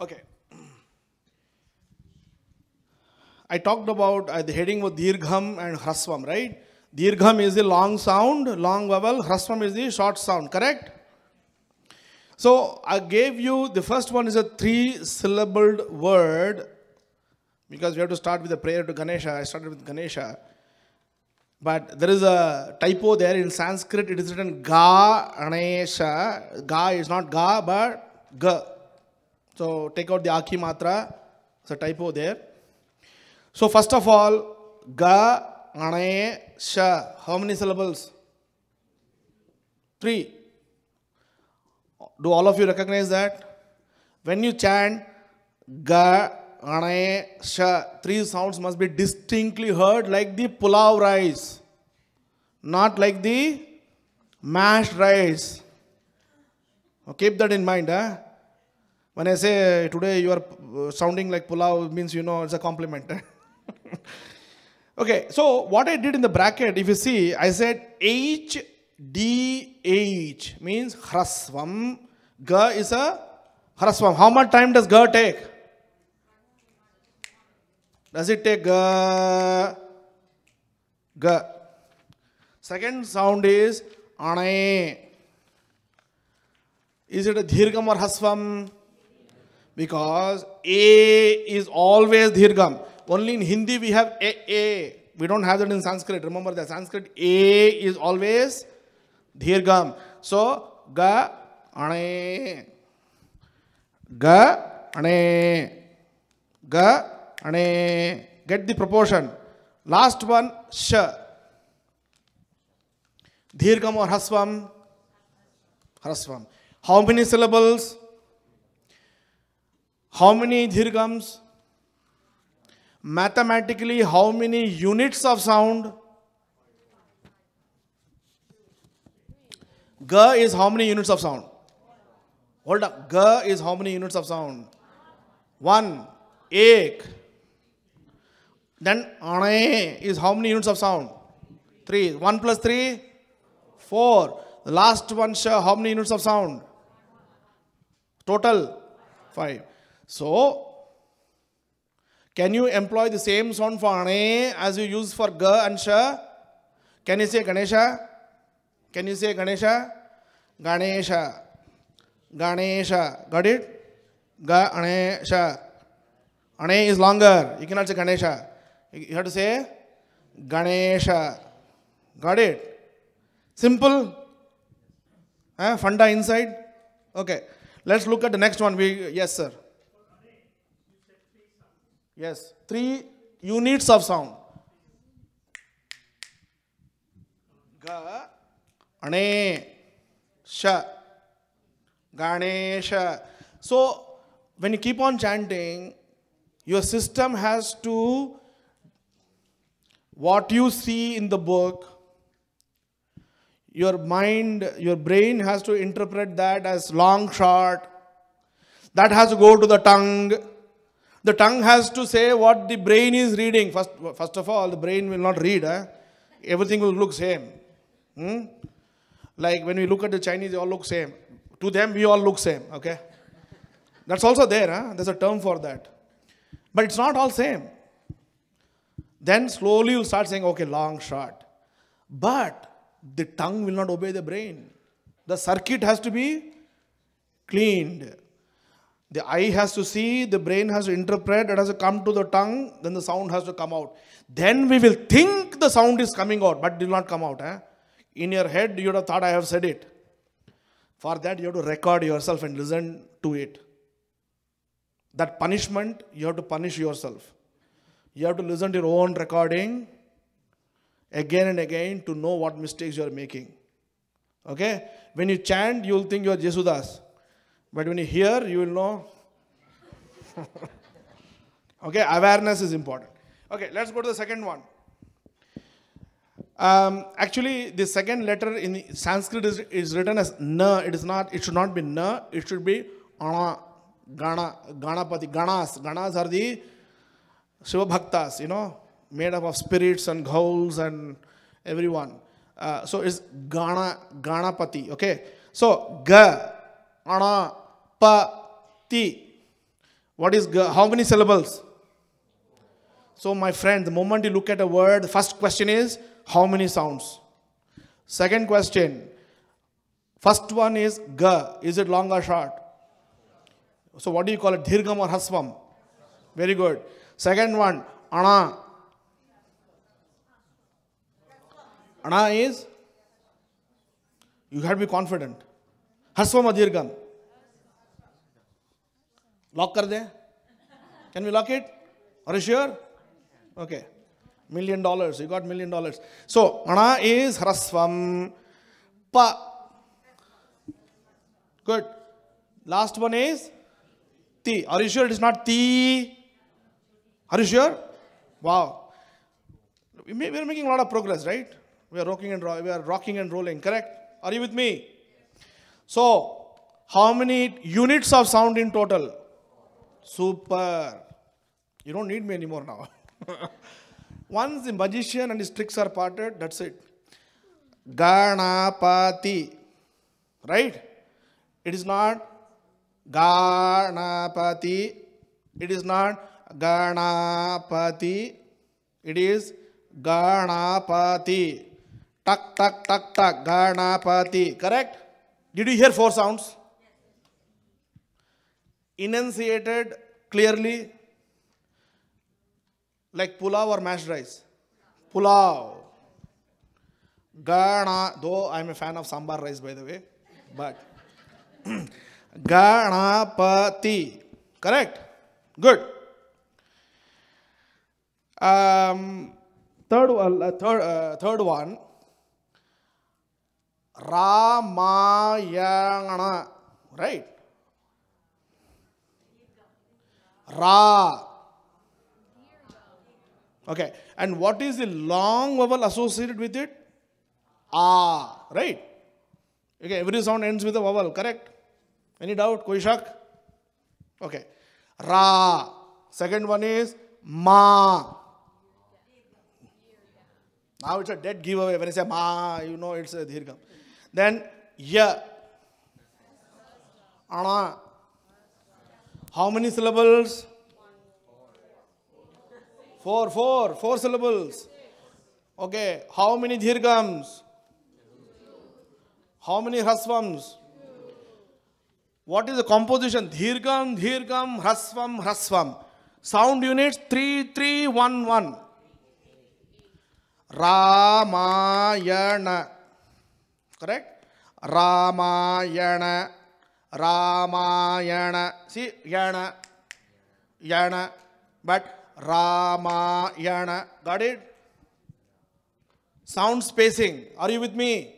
Okay. I talked about the heading was dirgham and hrasvam, right? Dirgham is the long sound, long vowel. Hrasvam is the short sound, correct? So I gave you, the first one is a three-syllabled word because we have to start with a prayer to Ganesha. I started with Ganesha. But there is a typo there in Sanskrit. It is written Ganesha. Ga is not ga, but ga. So take out the archimatra. It's a typo there. So first of all, Ganesha. How many syllables? Three. Do all of you recognize that? When you chant Ganesha, three sounds must be distinctly heard, like the pulao rice, not like the mashed rice. Keep that in mind. Huh? When I say today you are sounding like pulao, it means you know it's a compliment. Okay, so what I did in the bracket, if you see, I said H. DH means hrasvam. Ga is a hrasvam. How much time does ga take? Does it take ga? Ga. Second sound is ane. Is it a dhirgam or hrasvam? Because a is always dhirgam. Only in Hindi we have a. We don't have that in Sanskrit. Remember that Sanskrit a is always dhirgam. So, ga, ane. Ga, ane. Ga, ane. Get the proportion. Last one, sh. Dhirgam or hrasvam? Hrasvam. How many syllables? How many dhirgams? Mathematically, how many units of sound? Ga is how many units of sound? Hold up. Ga is how many units of sound? One. Ek. Then ane is how many units of sound? Three. 1 plus 3? 4. The last one, sha, how many units of sound? Total? 5. So, can you employ the same sound for ane as you use for ga and sha? Can you say Ganesha? Can you say Ganesha? Ganesha. Ganesha. Got it? Ganesha. Ane is longer. You cannot say Ganesha. You have to say Ganesha. Got it? Simple? Huh? Funda inside? Okay. Let's look at the next one. Yes, sir. Yes. 3 units of sound. Ga. Ganesha. Ganesha. So, when you keep on chanting, your system has to, what you see in the book, your mind, your brain has to interpret that as long, short. That has to go to the tongue. The tongue has to say what the brain is reading. First of all, the brain will not read. Eh? Everything will look same. Hmm? Like when we look at the Chinese, they all look same. To them, we all look same, okay? That's also there, huh? There's a term for that. But it's not all same. Then slowly you'll start saying, okay, long, short. But the tongue will not obey the brain. The circuit has to be cleaned. The eye has to see, the brain has to interpret, it has to come to the tongue, then the sound has to come out. Then we will think the sound is coming out, but it will not come out, eh? In your head, you would have thought I have said it. For that, you have to record yourself and listen to it. That punishment, you have to punish yourself. You have to listen to your own recording again and again to know what mistakes you are making. Okay? When you chant, you will think you are Jesudas. But when you hear, you will know. Okay? Awareness is important. Okay, let's go to the second one. Actually, the second letter in Sanskrit is written as na. It is not. It should not be na. It should be ana. Gana. Ganapati. Ganas. Ganas are the Shiva Bhaktas, you know, made up of spirits and ghouls and everyone. So it's Gana. Ganapati. Okay. So ga. Ana. Pa. Ti. What is, how many syllables? So my friend, the moment you look at a word, the first question is, how many sounds? Second question, first one is ga. Is it long or short? So what do you call it? Dirgham or hrasvam? Very good. Second one, ana. Ana is? You have to be confident. Hrasvam or dirgham? Lock kar de? Can we lock it? Are you sure? Okay. $1,000,000. You got $1,000,000. So, ana is hrasvam. Pa. Good. Last one is ti. Are you sure it is not ti? Are you sure? Wow. We are making a lot of progress, right? We are rocking and rolling, correct? Are you with me? So, how many units of sound in total? Super. You don't need me anymore now. Once the magician and his tricks are parted, that's it. Ganapati. Right? It is not Ganapati. It is not Ganapati. It is Ganapati. Tak, tak, tak, tak. Ganapati. Correct? Did you hear four sounds? Enunciated clearly. Like pulao or mashed rice? Pulao. Gana, though I am a fan of sambar rice by the way, but Ganapati. Correct? Good. Third one. Ramayana. Right? Ra. Okay, and what is the long vowel associated with it? Ah, right? Okay, every sound ends with a vowel, correct? Any doubt? Koi shak? Okay. Ra. Second one is ma. Now it's a dead giveaway. When I say ma, you know it's a dhirgam. Then ya. Ana. How many syllables? Four syllables. Okay, how many dhirgams? How many hrasvams? What is the composition? Dhirgam, dhirgam, hrasvam, hrasvam. Sound units 3, 3, 1, 1. Ramayana. Correct? Ramayana. Ramayana. See, yana. Yana. But Ramayana. Got it? Sound spacing. Are you with me?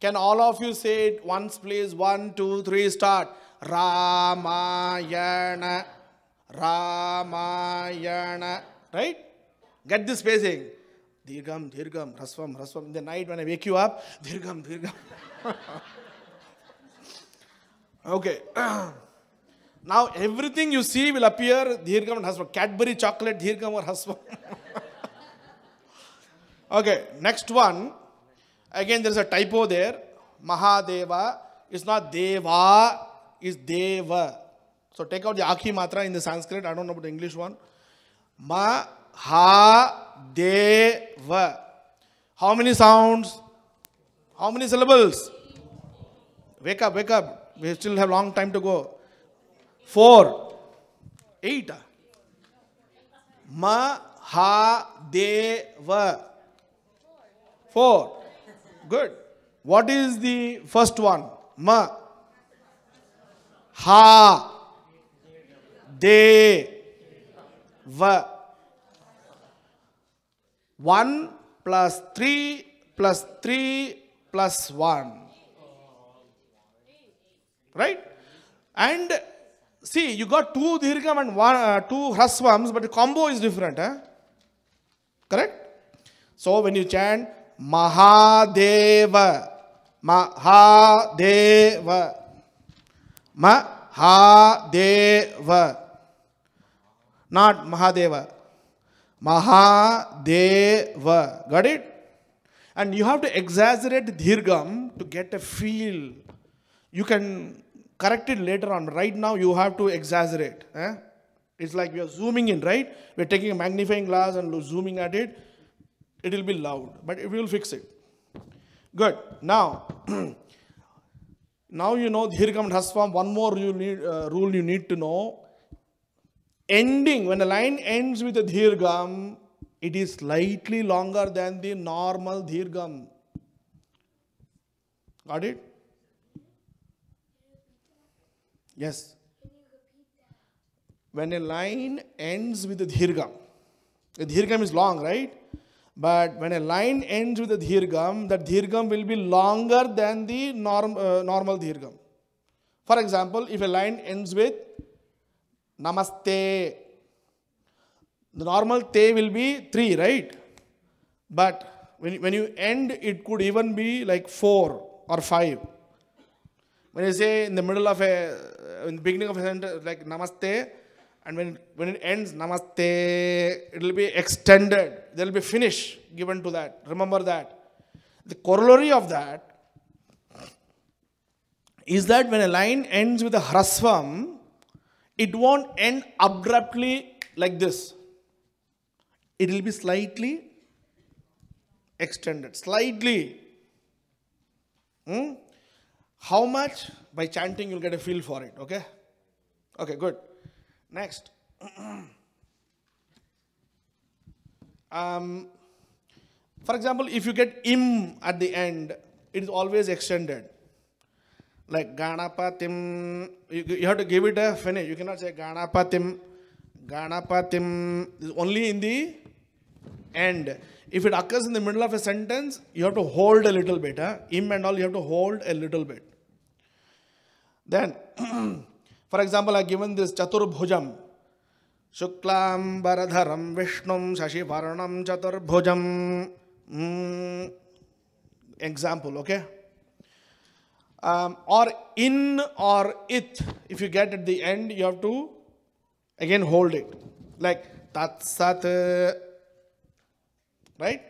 Can all of you say it once please? 1, 2, 3, start. Ramayana. Ramayana. Right? Get this spacing. Dirgham, dirgham, hrasvam, hrasvam. In the night when I wake you up, dirgham, dirgham. Okay. Now everything you see will appear dhirgam and hrasvam. Cadbury chocolate, dhirgam or hrasvam. Okay, next one. Again, there is a typo there. Mahadeva. It's not deva, it's deva. So take out the archimatra in the Sanskrit. I don't know about the English one. Mahadeva. How many sounds? How many syllables? Wake up, wake up. We still have a long time to go. 4, 8. Mahadeva. 4. Good. What is the first one? Ma. Ha. De. Va. 1 + 3 + 3 + 1. Right? And see, you got 2 dhirgam and 2 hrasvams, but the combo is different. Eh? Correct? So when you chant Mahadeva, Mahadeva, Mahadeva, not Mahadeva, Mahadeva. Got it? And you have to exaggerate dhirgam to get a feel. You can correct it later on. Right now you have to exaggerate. It's like we are zooming in, right? We're taking a magnifying glass and zooming at it. It will be loud, but we will fix it. Good. Now, now you know dirgham and hrasvam. One more rule you need to know. Ending, when a line ends with a dirgham, it is slightly longer than the normal dirgham. Got it? Yes. When a line ends with a dirgham is long, right? But when a line ends with a dhirgam, that dhirgam will be longer than the normal dhirgam. For example, if a line ends with namaste, the normal te will be 3, right? But when you end, it could even be like 4 or 5. When you say in the middle of a, in the beginning of a sentence, like namaste, and when it ends, namaste, it will be extended. There will be finish given to that. Remember that. The corollary of that is that when a line ends with a hrasvam, it won't end abruptly like this. It will be slightly extended. Slightly. How much? By chanting, you'll get a feel for it. Okay? Okay, good. Next, for example, if you get im at the end, it is always extended. Like Ganapatim, you have to give it a finish. You cannot say Ganapatim, Ganapatim. It's only in the end. If it occurs in the middle of a sentence, you have to hold a little bit. Im and all, you have to hold a little bit. Then, for example, I given this Chaturbhujam. Shuklam Baradharam Vishnum Shashi Varanam Chaturbhujam. Example, okay? Or in or it, if you get at the end, you have to again hold it. Like Tat Sat. Right?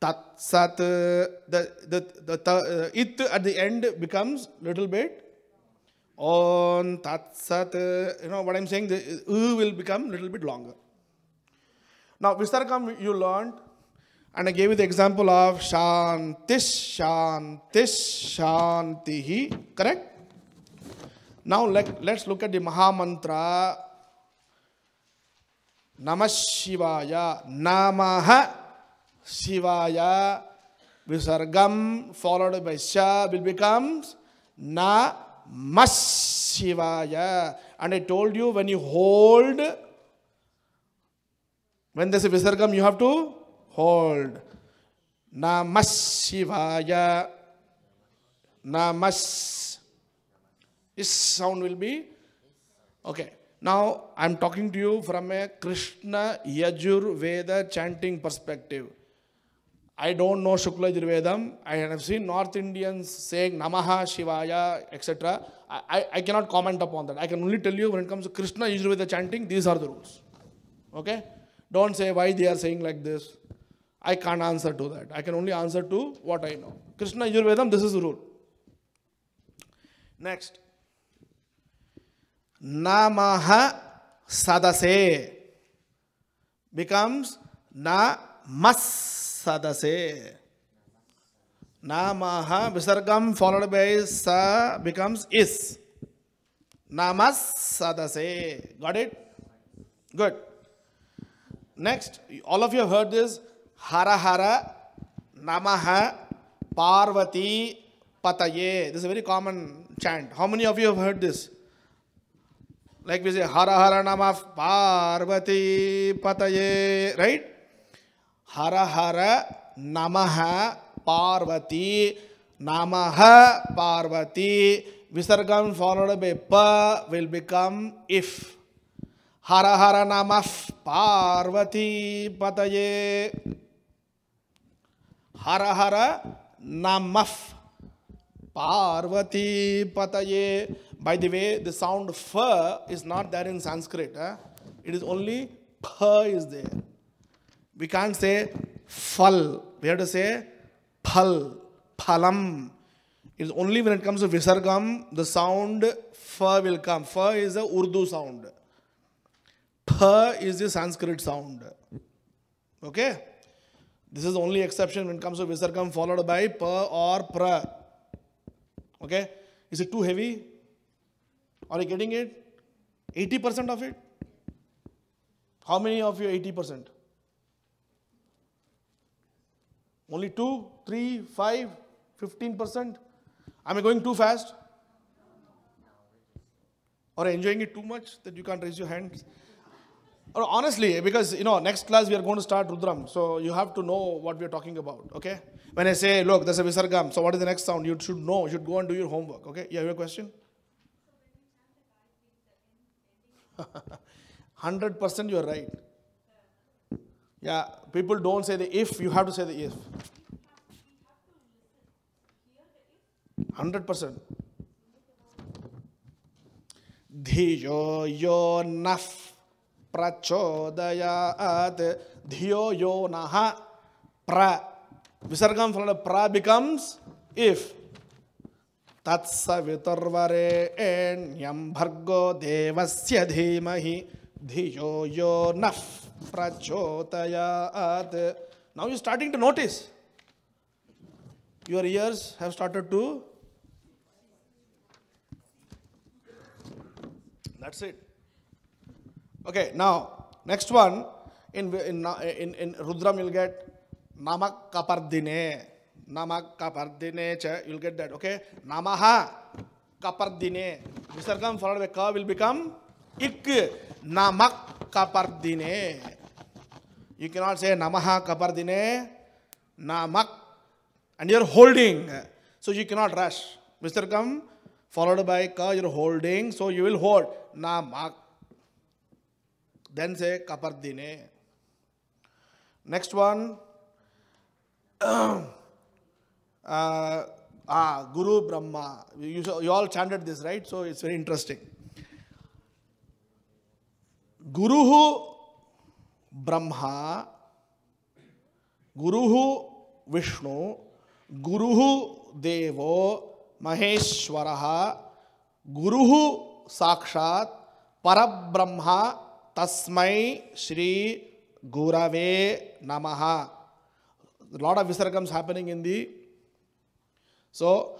Tat Sat. The it at the end becomes little bit. On tat sat, you know what I'm saying? The will become a little bit longer. Now, visargam you learned, and I gave you the example of shantish, shantish, shantihi, correct? Now, let's look at the Mahamantra. Namashivaya, Namaha Shivaya, visargam followed by sha will becomes na. Namashivaya. And I told you when you hold, when there's a visargam, you have to hold. Namashivaya. Namash. This sound will be okay. Now I'm talking to you from a Krishna Yajur Veda chanting perspective. I don't know Shukla Yajur Vedam. I have seen North Indians saying Namaha, Shivaya, etc. I cannot comment upon that. I can only tell you when it comes to Krishna Yajur Veda chanting, these are the rules. Okay? Don't say why they are saying like this. I can't answer to that. I can only answer to what I know. Krishna Yajur Vedam, this is the rule. Next. Namaha Sadase becomes Namas. Sadase. Namaha, visargam followed by sa becomes is. Namas sadase. Got it? Good. Next, all of you have heard this. Hara hara, namaha, parvati, pataye. This is a very common chant. How many of you have heard this? Like we say, hara hara namah parvati, pataye. Right? Hara hara namaha parvati, namaha parvati, visargam followed by pa will become if. Hara hara namah parvati pataye. Hara hara namah parvati pataye. By the way, the sound fa is not there in Sanskrit. It is only pa is there. We can't say phal. We have to say phal, phalam. It is only when it comes to visargam, the sound pha will come. Pha is the Urdu sound. Pha is the Sanskrit sound. Okay? This is the only exception when it comes to visargam followed by pa or pra. Okay? Is it too heavy? Are you getting it? 80% of it? How many of you 80%? Only 2, 3, 5, 15%? Am I going too fast? Or enjoying it too much that you can't raise your hands? Or honestly, because you know, next class we are going to start Rudram, so you have to know what we are talking about, okay? When I say, look, there's a visargam, so what is the next sound? You should know, you should go and do your homework, okay? You have a question? 100% you are right. Yeah, people don't say the if, you have to say the if. 100%. Dhiyo yo naf prachodayat dhiyo yo naha pra. Visargam from the pra becomes if. Tatsavitarvare enyam bhargo devasya dhimahi dhiyo yo naf prachodayat. Now you're starting to notice. Your ears have started to. That's it. Okay, now, next one, in Rudram you'll get namakapardine, namakapardine cha, you'll get that, okay? Namaha kapardine, visargam followed by ka will become ik, namakapardine. You cannot say namaha kapardine, namak, and you're holding, so you cannot rush. Visargam followed by ka, you're holding, so you will hold, namak. Then say kapardine. Next one. Guru Brahma. You all chanted this, right? So it's very interesting. Guruhu Brahma. Guruhu Vishnu. Guruhu Devo Maheshwaraha. Guruhu Sakshat Parabrahma. Tasmai Shri Gurave Namaha. A lot of visargams happening in the... So,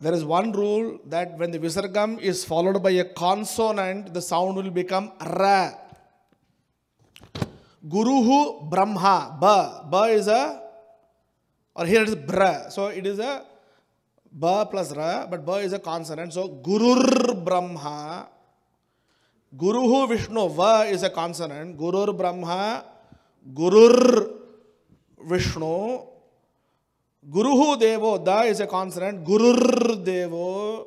there is one rule that when the visargam is followed by a consonant, the sound will become ra. Guruhu Brahma. Ba. Ba is a... Or here it is bra. So, it is a ba plus ra, but ba is a consonant. So, Gurur Brahma. Guruhu Vishnu, va is a consonant. Gurur Brahma, Gurur Vishnu. Guruhu Devo, da is a consonant. Gurur Devo,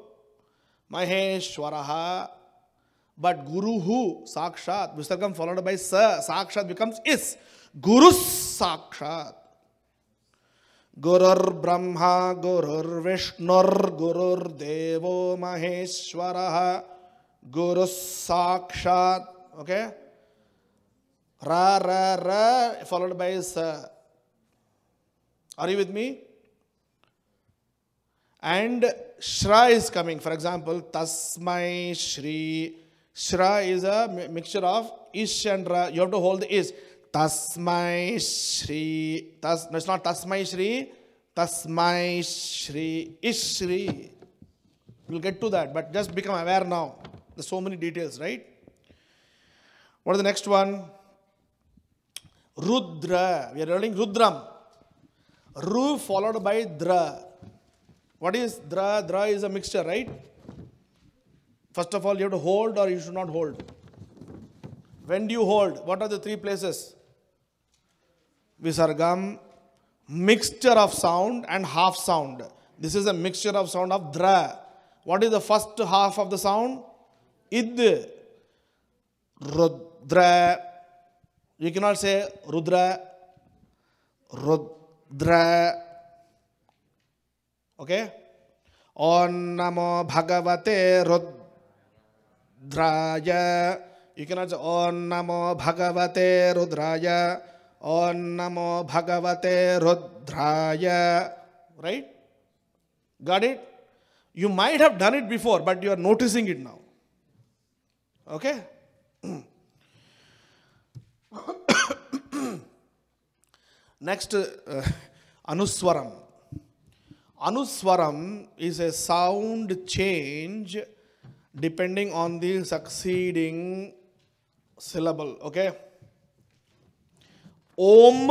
Maheshwaraha. But Guruhu, Sakshat, visargam followed by sa, Sakshat becomes is. Gurus Sakshat. Gurur Brahma, Gurur Vishnur, Gurur Devo, Maheshwaraha. Guru Sakshat, okay? Ra, ra, ra, followed by sa. Are you with me? And shra is coming. For example, tasmai shri. Shra is a mixture of ish and ra. You have to hold the ish. Tasmai shri. Tas, no, it's not tasmai shri. Tasmai shri. Ish shri. We'll get to that, but just become aware now. There's so many details, right? What is the next one? Rudra. We are learning Rudram. Ru followed by dra. What is dra? Dra is a mixture, right? First of all, you have to hold or you should not hold. When do you hold? What are the three places? Visargam, mixture of sound and half sound. This is a mixture of sound of dra. What is the first half of the sound? Id. Rudra. You cannot say Rudra. Rudra. Okay? On Namo Bhagavate Rudraya. You cannot say On Namo Bhagavate Rudraya. On Namo Bhagavate Rudraya. Right? Got it? You might have done it before, but you are noticing it now. Okay? Next, anuswaram. Anuswaram is a sound change depending on the succeeding syllable. Okay? Om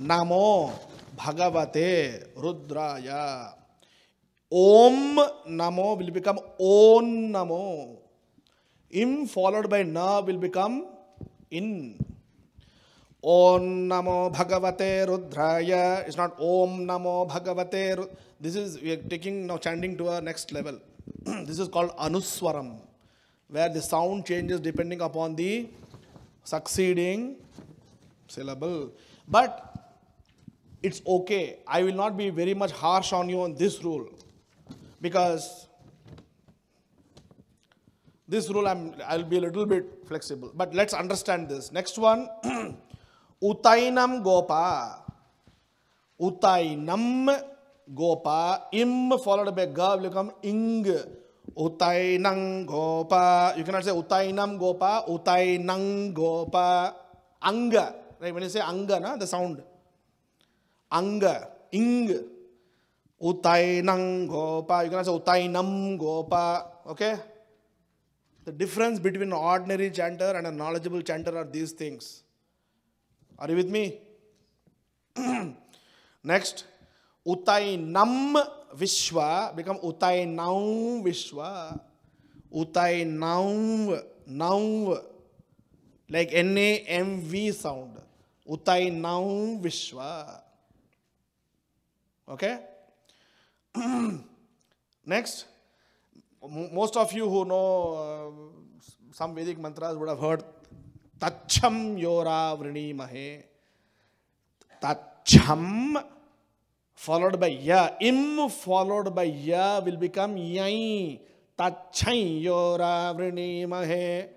namo bhagavate rudraya. Om namo will become on namo. Im followed by na will become in. Om namo bhagavate rudraya. It's not om namo bhagavate rudraya. This is, we are taking now chanting to our next level. This is called anuswaram, where the sound changes depending upon the succeeding syllable. But it's okay. I will not be very much harsh on you on this rule, because this rule I'll be a little bit flexible. But let's understand this. Next one, utainam gopa. Utainam gopa. Im followed by ga will become ing. Utainam gopa. You cannot say utainam gopa. Utainam gopa. Anga. Right? When you say anga, na, the sound. Anga, ing, utainam gopa. You can say utainam gopa. Okay? The difference between an ordinary chanter and a knowledgeable chanter are these things. Are you with me? Next, utainam vishwa become utainam vishwa. Utainam, nam, like NAMV sound. Utainam vishwa. Okay? Next, most of you who know some Vedic mantras would have heard Tacham Yora Vrini Mahe. Tacham followed by Ya. Im followed by Ya will become Yai. Tacham Yora Vrini Mahe.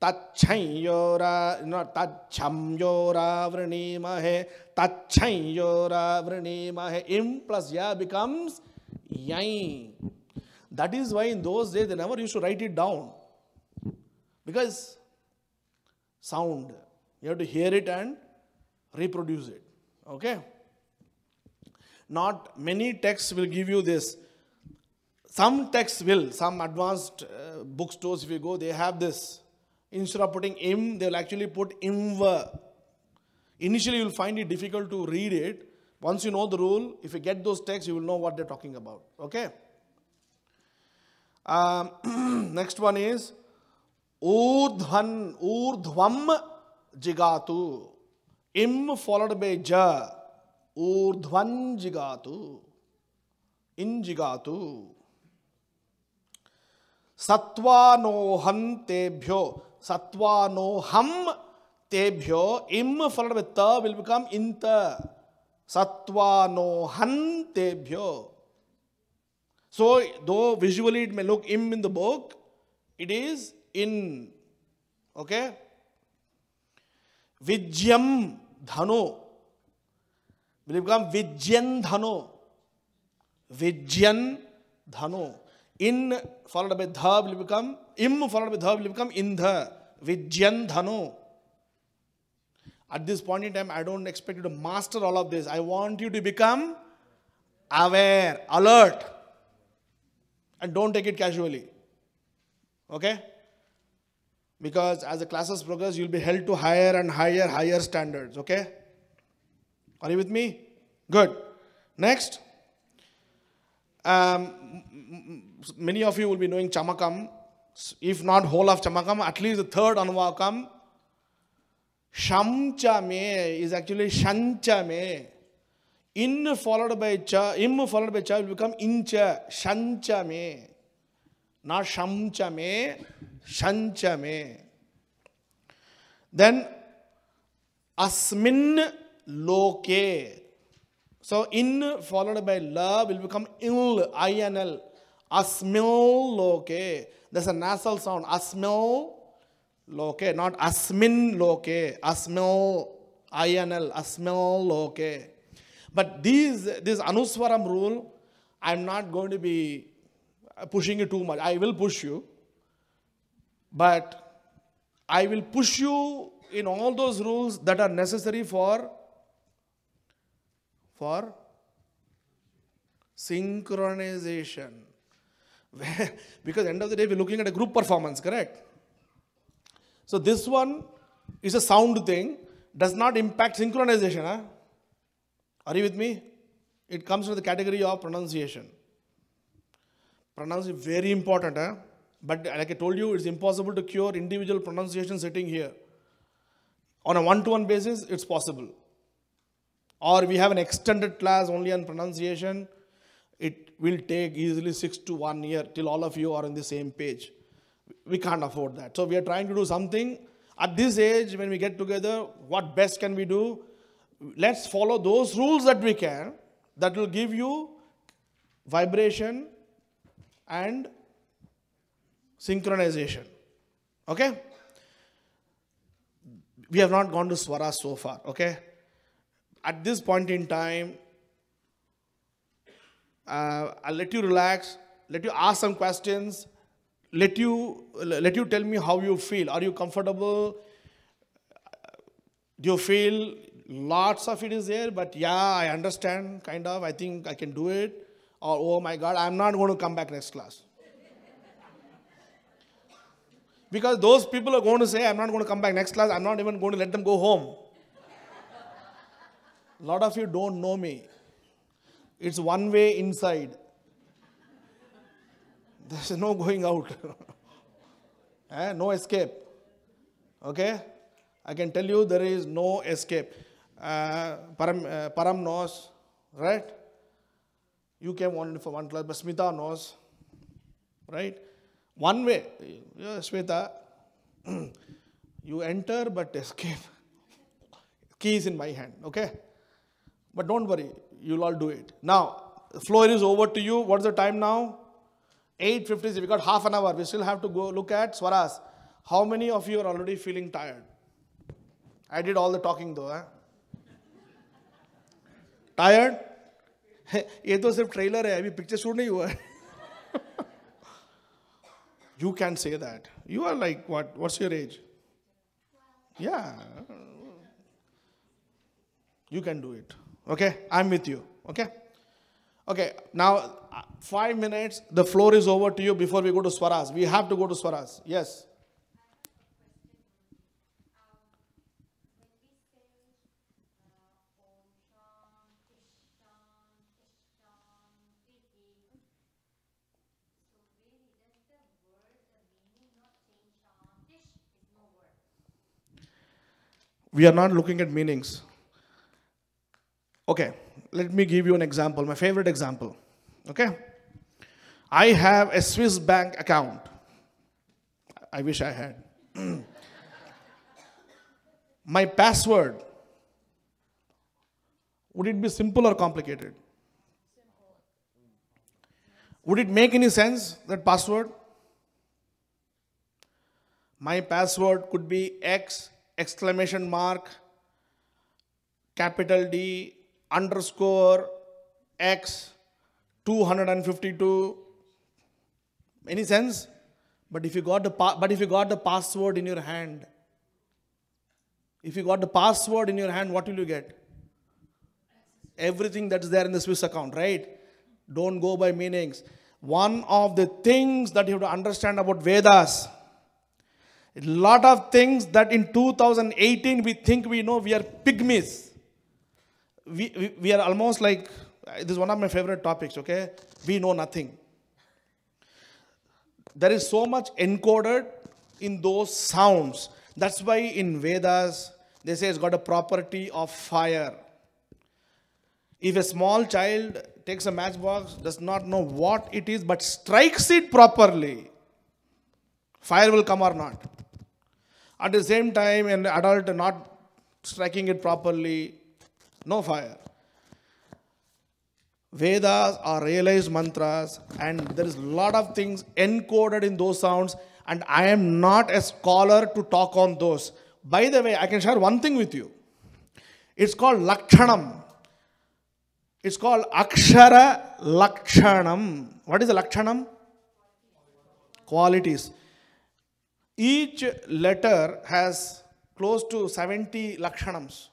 Tacham Yora, not Tacham Yora Vrini Mahe. Tacham Yora Vrini Mahe. Im plus ya becomes yai. That is why in those days they never used to write it down. Because sound. You have to hear it and reproduce it. Okay? Not many texts will give you this. Some texts will. Some advanced bookstores, if you go, they have this. Instead of putting im, they will actually put imva. Initially, you will find it difficult to read it. Once you know the rule, if you get those texts, you will know what they're talking about. Okay? Next one is urdhan, urdhvam jigatu. Im followed by ja. Urdhvan jigatu. In jigatu. Satvanoham tebhyo. Satvanoham tebhyo. Im followed by ta will become inta. Satvanoham tebhyo. So, though visually it may look im in the book, it is in. Okay? Vidyam dhano will become vidyan dhano. Vidyan dhano. In followed by dha will become, im followed by dha will become indha. Vidyan dhano. At this point in time, I don't expect you to master all of this. I want you to become aware, alert. And don't take it casually. Okay? Because as the classes progress, you'll be held to higher and higher, higher standards. Okay? Are you with me? Good. Next. Many of you will be knowing Chamakam. If not whole of Chamakam, at least the third anuvakam. Shamchame is actually shanchame. In followed by cha, im followed by cha will become incha. Shanchame. Not shamchame, shanchame. Then asmin loke. So in followed by la will become il, inl. Asmil loke. That's a nasal sound. Asmil loke, not asmin loke. Asmil, inl, asmil loke. But this anuswaram rule, I'm not going to be pushing you too much. I will push you, but I will push you in all those rules that are necessary for synchronization. Because end of the day, we're looking at a group performance, correct? So this one is a sound thing, does not impact synchronization. Huh? Are you with me? It comes to the category of pronunciation. Pronunciation is very important. Huh? But like I told you, it's impossible to cure individual pronunciation sitting here. On a one-to-one basis, it's possible. Or we have an extended class only on pronunciation. It will take easily 6 to 1 year till all of you are on the same page. We can't afford that. So we are trying to do something. At this age, when we get together, what best can we do? Let's follow those rules that we can, that will give you vibration and synchronization. Okay? We have not gone to swara so far. Okay? At this point in time, I'll let you relax, let you ask some questions, let you tell me how you feel. Are you comfortable? Do you feel lots of it is there, but yeah, I understand, kind of, I think I can do it. Or, oh my God, I'm not going to come back next class. Because those people are going to say, I'm not going to come back next class, I'm not even going to let them go home. A lot of you don't know me. It's one way inside. There's no going out. No escape. Okay? I can tell you there is no escape. Param knows, right? You came only for one class, but Smita knows, right? One way. Yeah, Smita, you enter but escape. Key is in my hand, okay? But don't worry, you'll all do it. Now, the floor is over to you. What's the time now? 8:50, we got half an hour. We still have to go look at swaras. How many of you are already feeling tired? I did all the talking though. Huh? Tired? Ye toh sirf trailer hai, abhi picture shoot nahi hua hai. You can say that. You are like what? What's your age? Yeah. You can do it. Okay? I'm with you. Okay? Okay, now 5 minutes, the floor is over to you before we go to swaras. We have to go to swaras. Yes. We are not looking at meanings. Okay, let me give you an example, my favorite example. Okay? I have a Swiss bank account. I wish I had. My password, would it be simple or complicated? Would it make any sense, that password? My password could be X, exclamation mark, capital D, underscore X 252. Any sense? But if you got the password in your hand, what will you get? Everything that's there in the Swiss account, right? Don't go by meanings. One of the things that you have to understand about Vedas, a lot of things that in 2018 we think we know, we are pygmies. We are almost like, this is one of my favorite topics, okay? We know nothing. There is so much encoded in those sounds. That's why in Vedas, they say it's got a property of fire. If a small child takes a matchbox, does not know what it is, but strikes it properly, fire will come or not. At the same time, an adult not striking it properly, no fire. Vedas are realized mantras, and there is a lot of things encoded in those sounds, and I am not a scholar to talk on those. By the way, I can share one thing with you. It's called lakshanam. It's called akshara lakshanam. What is a lakshanam? qualities. Each letter has close to 70 lakshanams,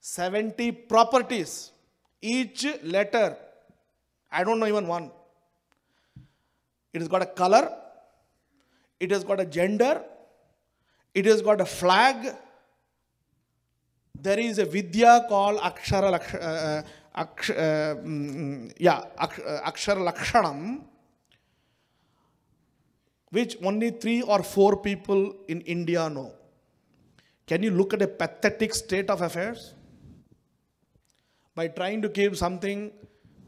70 properties. Each letter, I don't know even one. It has got a color, it has got a gender, it has got a flag. There is a vidya called akshara lakshanam. Akshara lakshanam, which only 3 or 4 people in India know. Can you look at a pathetic state of affairs? By trying to keep something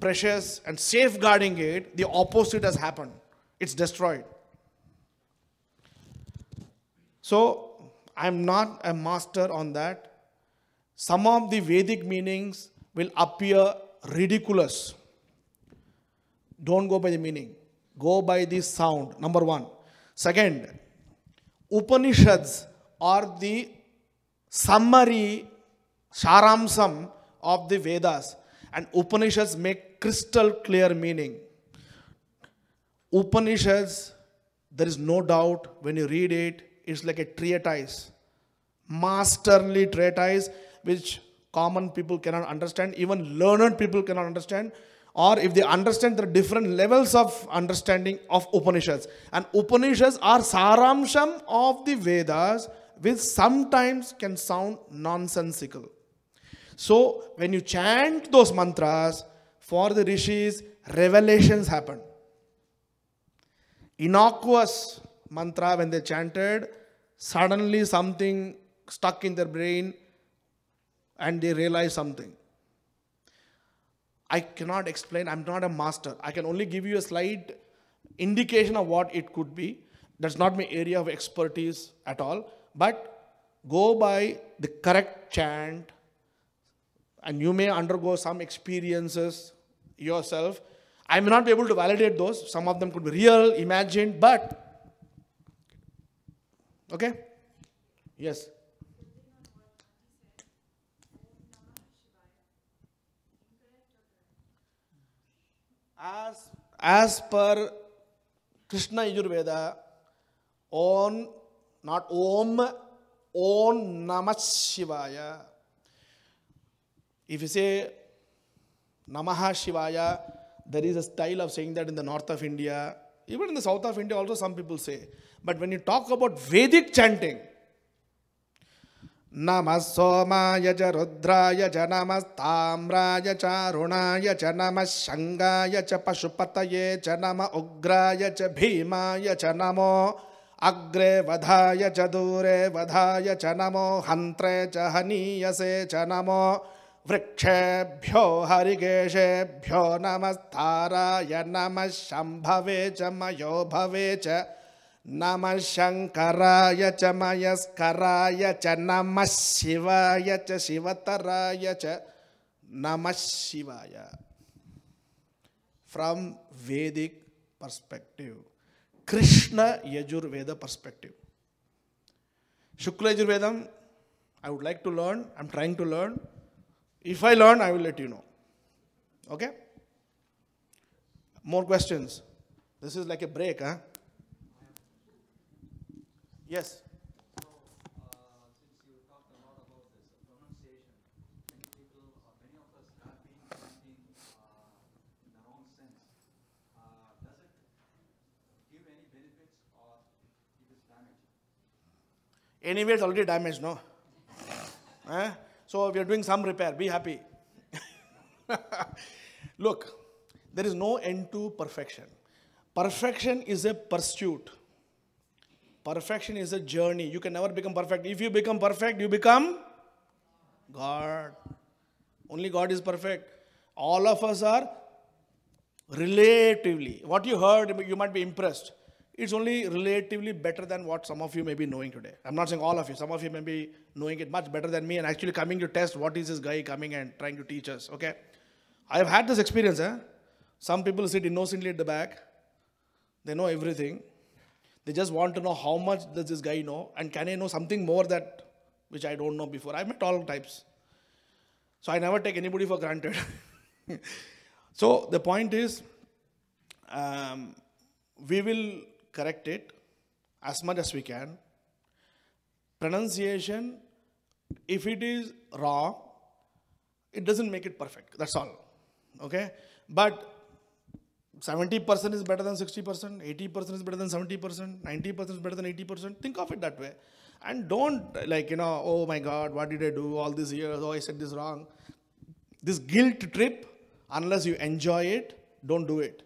precious and safeguarding it, the opposite has happened. It's destroyed. So, I'm not a master on that. Some of the Vedic meanings will appear ridiculous. Don't go by the meaning. Go by the sound, number 1. Second, Upanishads are the summary, saramsam of the Vedas. And Upanishads make crystal clear meaning. Upanishads, there is no doubt, when you read it, it's like a treatise. Masterly treatise, which common people cannot understand, even learned people cannot understand. Or if they understand, there are different levels of understanding of Upanishads. And Upanishads are saramsham of the Vedas, which sometimes can sound nonsensical. So, when you chant those mantras, for the rishis, revelations happen. Innocuous mantra, when they chanted, suddenly something stuck in their brain and they realize something. I cannot explain, I'm not a master. I can only give you a slight indication of what it could be. That's not my area of expertise at all. But go by the correct chant and you may undergo some experiences yourself. I may not be able to validate those. Some of them could be real, imagined, but... Okay? Yes. As per Krishna Yajur Veda, on, not om, on Namashivaya. If you say Namaha Shivaya, there is a style of saying that in the north of India. Even in the south of India also some people say. But when you talk about Vedic chanting, Namah Somaya ja Rudraya ja Namah Tamraya ja Runaya ja Namah Shangaya ja Pashupataye ja Namah Ugraya ja Bhimaya ja Namo Agre Vadhaya ja Dure Vadhaya ja Namo Hantre ja Haniyase ja Namo Vrikshebhyo Harigeshebhyo Namah Tharaya Namah Shambhave ja Mayobhave ja Namah Shankaraya cha Mayaskaraya cha Namah Shivaya cha Shivataraya cha Namah Shivaya. From Vedic perspective, Krishna Yajur Veda perspective. Shukla Yajur Vedam, I would like to learn, I'm trying to learn. If I learn, I will let you know. Okay? More questions? This is like a break, huh? Yes. So, since you talked a lot about this pronunciation, many of us start being thinking in the wrong sense. Does it give any benefits or it is damaged? Anyway, it's already damaged, no? Eh? So we are doing some repair. Be happy. Look, there is no end to perfection. Perfection is a pursuit. Perfection is a journey. You can never become perfect. If you become perfect, you become God. Only God is perfect. All of us are relatively. What you heard, you might be impressed. It's only relatively better than what some of you may be knowing today. I'm not saying all of you. Some of you may be knowing it much better than me and actually coming to test what is this guy coming and trying to teach us. Okay? I've had this experience. Eh? Some people sit innocently at the back. They know everything. They just want to know how much does this guy know and can I know something more that which I don't know before. I met all types. So I never take anybody for granted. So the point is, we will correct it as much as we can. Pronunciation, if it is wrong, it doesn't make it perfect. That's all. Okay? But 70% is better than 60%, 80% is better than 70%, 90% is better than 80%. Think of it that way. And don't like, you know, oh my God, what did I do all these years? Oh, I said this wrong. This guilt trip, unless you enjoy it, don't do it.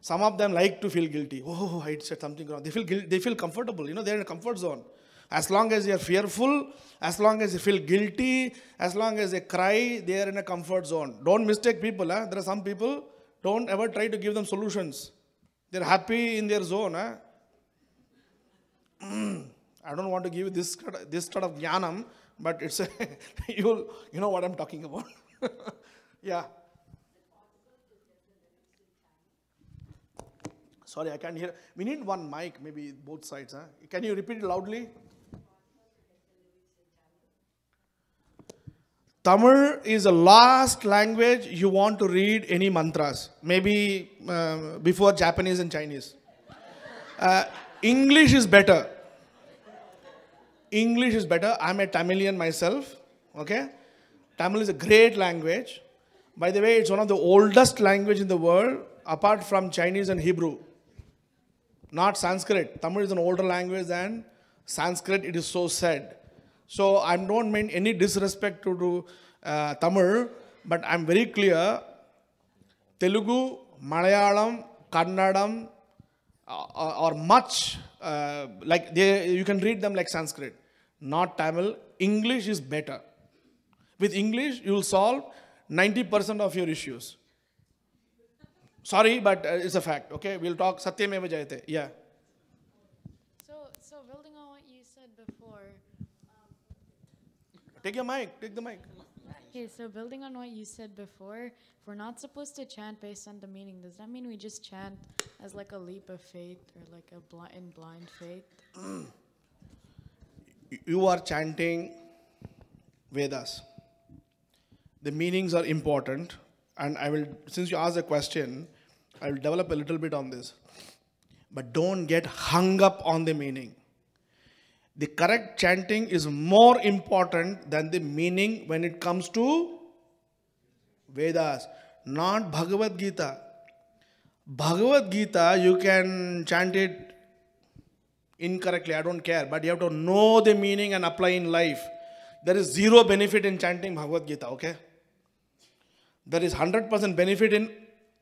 Some of them like to feel guilty. Oh, I said something wrong. They feel guilty, they feel comfortable. You know, they're in a comfort zone. As long as you're fearful, as long as you feel guilty, as long as they cry, they're in a comfort zone. Don't mistake people. Huh? There are some people, don't ever try to give them solutions. They're happy in their zone. Huh? I don't want to give you this sort of jnanam, but it's a you know what I'm talking about. Yeah. Sorry, I can't hear. We need one mic, maybe both sides. Huh? Can you repeat it loudly? Tamil is the last language you want to read any mantras. Maybe before Japanese and Chinese. English is better. English is better. I'm a Tamilian myself. Okay? Tamil is a great language. By the way, it's one of the oldest languages in the world, apart from Chinese and Hebrew. Not Sanskrit. Tamil is an older language than Sanskrit, it is so said. So I don't mean any disrespect to Tamil, but I'm very clear. Telugu, Malayalam, Kannadam are much like you can read them like Sanskrit, not Tamil. English is better. With English, you will solve 90% of your issues. Sorry, but it's a fact. Okay, we'll talk. Satyameva Jayate. Yeah. So building on what you said before. Take your mic, take the mic. Okay, so building on what you said before, if we're not supposed to chant based on the meaning, does that mean we just chant as like a leap of faith or like a blind faith? You are chanting Vedas. The meanings are important, and I will, since you asked a question, I will develop a little bit on this. But don't get hung up on the meaning. The correct chanting is more important than the meaning when it comes to Vedas, not Bhagavad Gita. Bhagavad Gita, you can chant it incorrectly, I don't care, but you have to know the meaning and apply in life. There is zero benefit in chanting Bhagavad Gita, okay? There is 100% benefit in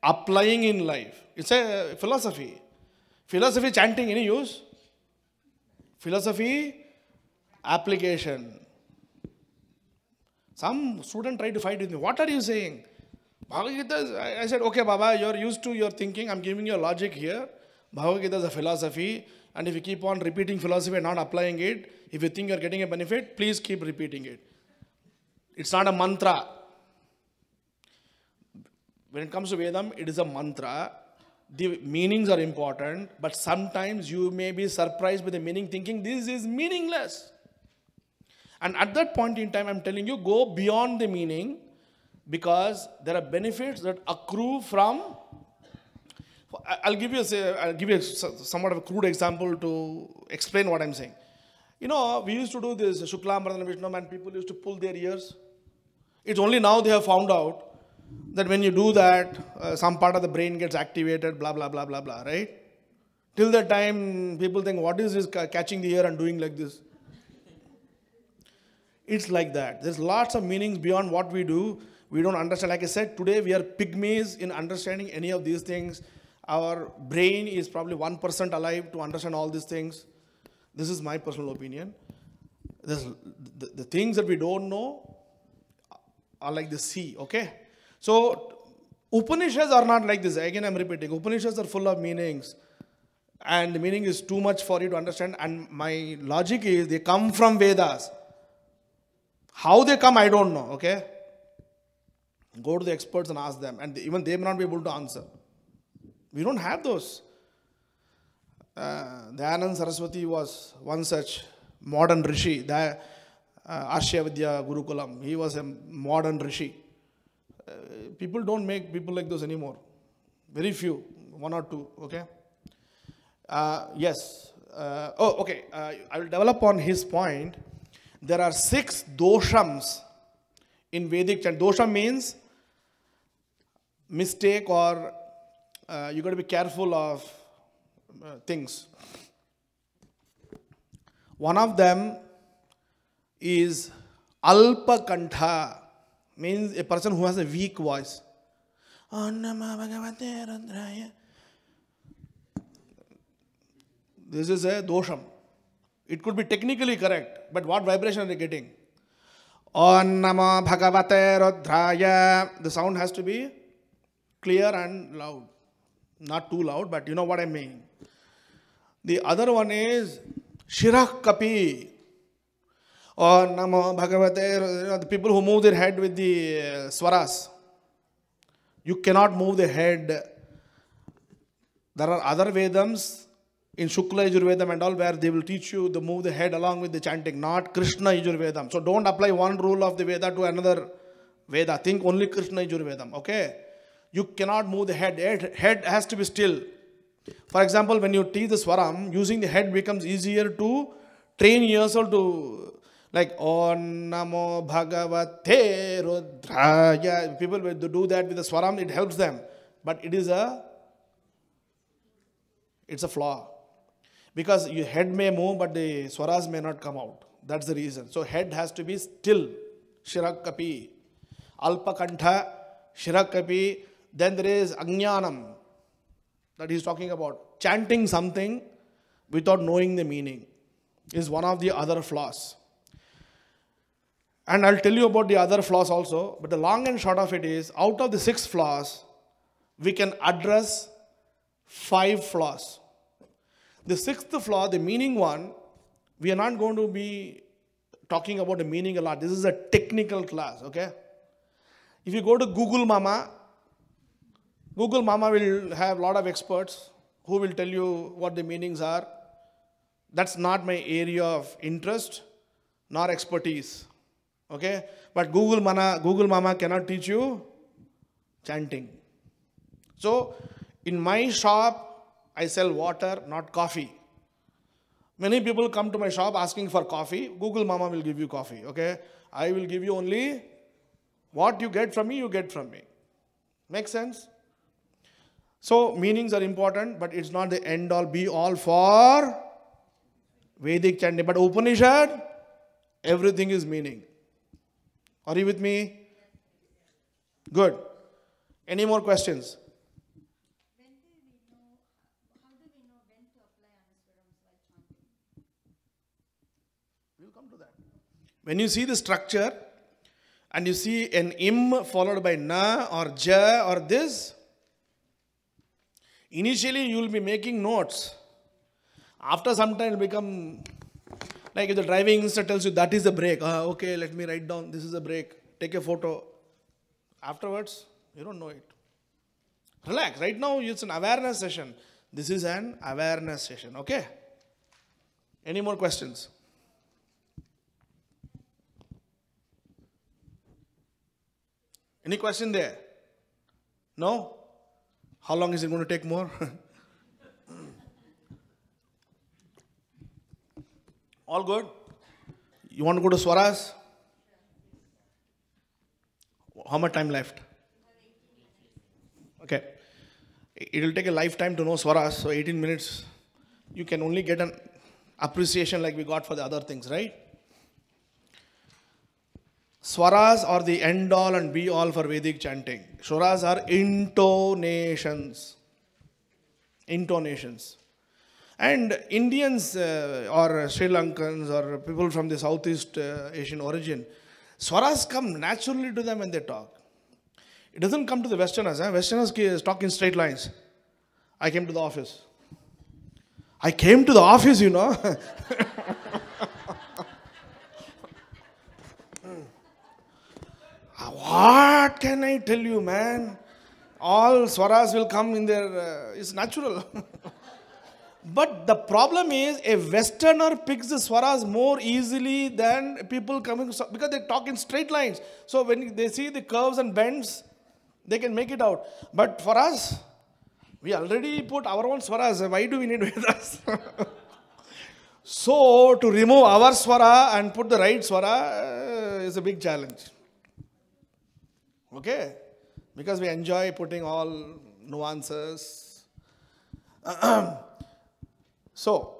applying in life. It's a philosophy. Philosophy chanting, any use? Philosophy, application. Some student tried to fight with me. What are you saying? Bhagavad Gita is, I said, okay, Baba, you're used to your thinking. I'm giving you a logic here. Bhagavad Gita is a philosophy. And if you keep on repeating philosophy and not applying it, if you think you're getting a benefit, please keep repeating it. It's not a mantra. When it comes to Vedam, it is a mantra. The meanings are important, but sometimes you may be surprised with the meaning, thinking this is meaningless. And at that point in time, I'm telling you, go beyond the meaning, because there are benefits that accrue from. I'll give you somewhat of a crude example to explain what I'm saying. You know, we used to do this Shukla Vishnu, and people used to pull their ears. It's only now they have found out that when you do that, some part of the brain gets activated, blah, blah, blah, blah, blah, right? Till that time, people think, what is this catching the ear and doing like this? It's like that. There's lots of meanings beyond what we do. We don't understand. Like I said, today we are pygmies in understanding any of these things. Our brain is probably 1% alive to understand all these things. This is my personal opinion. The things that we don't know are like the sea, okay? So, Upanishads are not like this. Again, I'm repeating. Upanishads are full of meanings. And the meaning is too much for you to understand. And my logic is, they come from Vedas. How they come, I don't know, okay? Go to the experts and ask them. And even they may not be able to answer. We don't have those. Dhyanand Saraswati was one such modern rishi. Arsha Vidya Gurukulam. He was a modern rishi. People don't make people like those anymore. Very few, one or two, okay? Yes. Okay. I will develop on his point. There are 6 doshams in Vedic chant. Dosham means mistake, or you got to be careful of things. One of them is alpakantha, means a person who has a weak voice. This is a dosham. It could be technically correct, but what vibration are they getting? Om Namo Bhagavate Rudraya. The sound has to be clear and loud. Not too loud, but you know what I mean. The other one is shirakapi. Om Namo Bhagavate Rudraya. The people who move their head with the swaras. You cannot move the head. There are other Vedams in Shukla Yajur Veda and all, where they will teach you to move the head along with the chanting, not Krishna Yajur Veda. So don't apply one rule of the Veda to another Veda. Think only Krishna Yajur Veda. Okay? You cannot move the head. Head has to be still. For example, when you teach the swaram, using the head becomes easier to train yourself to, like, Om Namo Bhagavate Rudraya. People will do that with the swaram. It helps them. But it is a flaw. Because your head may move, but the swaras may not come out. That's the reason. So head has to be still. Shirakapi. Alpakantha. Shirakapi. Then there is agnyanam. That he's talking about. Chanting something without knowing the meaning is one of the other flaws. And I'll tell you about the other flaws also. But the long and short of it is, out of the 6 flaws, we can address 5 flaws. The 6th flaw, the meaning one, we are not going to be talking about the meaning a lot. This is a technical class, okay? If you go to Google Mama will have a lot of experts who will tell you what the meanings are. That's not my area of interest, nor expertise, okay? But Google Mama cannot teach you chanting. So, in my shop, I sell water, not coffee. Many people come to my shop asking for coffee. Google Mama will give you coffee, okay? I will give you only what you get from me, Makes sense? So, meanings are important, but it's not the end-all, be-all for Vedic chanting. But Upanishad, everything is meaning. Are you with me? Good. Any more questions? When you see the structure and you see an im followed by na or ja or this, initially you will be making notes. After some time it will become like if the driving instructor tells you that is a break. Okay, let me write down this is a break. Take a photo. Afterwards, you don't know it. Relax. Right now it's an awareness session. This is an awareness session. Okay? Any more questions? Any question there? No? How long is it going to take more? All good? You want to go to swaras? How much time left? Okay. It will take a lifetime to know swaras, so 18 minutes. You can only get an appreciation like we got for the other things, right? Swaras are the end-all and be-all for Vedic chanting. Swaras are intonations. Intonations. And Indians or Sri Lankans or people from the Southeast Asian origin, swaras come naturally to them when they talk. It doesn't come to the Westerners. Eh? Westerners talk in straight lines. I came to the office. I came to the office, you know. What can I tell you, man? All swaras will come in there. It's natural. But the problem is a Westerner picks the swaras more easily than people coming, because they talk in straight lines. So when they see the curves and bends, they can make it out. But for us, We already put our own swaras. Why do we need Vedas? So, to remove our swara and put the right swara is a big challenge. Okay? Because we enjoy putting all nuances. So,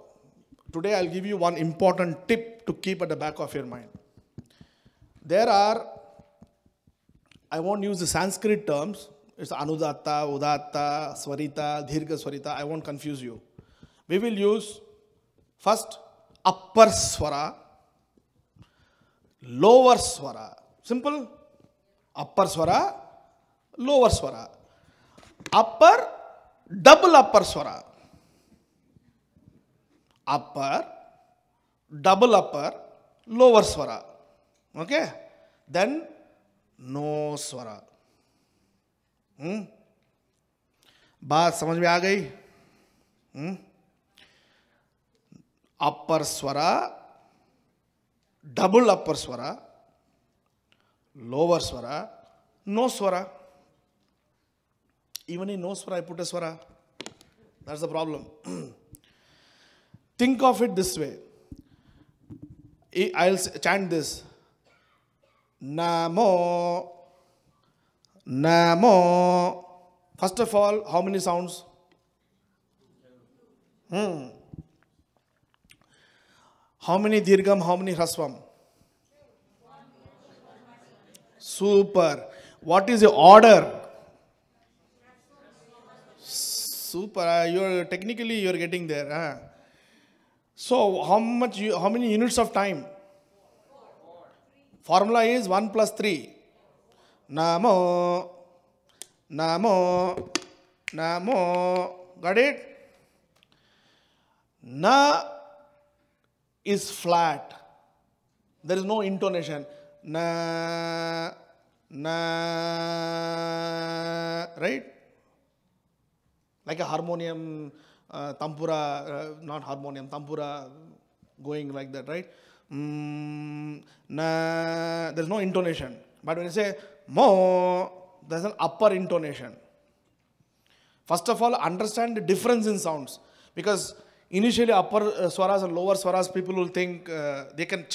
today I'll give you one important tip to keep at the back of your mind. There are, I won't use the Sanskrit terms. It's anudatta, udatta, swarita, dhirga swarita. I won't confuse you. We will use first upper swara, lower swara. Simple? Upper swara, lower swara. Upper, double upper swara. Upper, double upper, lower swara. Okay? Then no swara. बात समझ में आ गई? Upper swara, double upper swara, lower swara, no swara. Even in no swara, I put a swara. That's the problem. Think of it this way. I'll chant this. Namo. Namo. First of all, how many sounds? How many dirgham, how many hrasvam? Super. What is the order? Super. You're technically you're getting there. Huh? So how many units of time? Formula is 1 + 3. Namo, namo, namo. Got it? Na is flat. There is no intonation. Na, na. Right? Like a harmonium, tampura, not harmonium, tampura going like that, right? Na. There is no intonation. But when you say mo, there's an upper intonation. First of all, understand the difference in sounds. Because initially upper swaras and lower swaras, people will think they can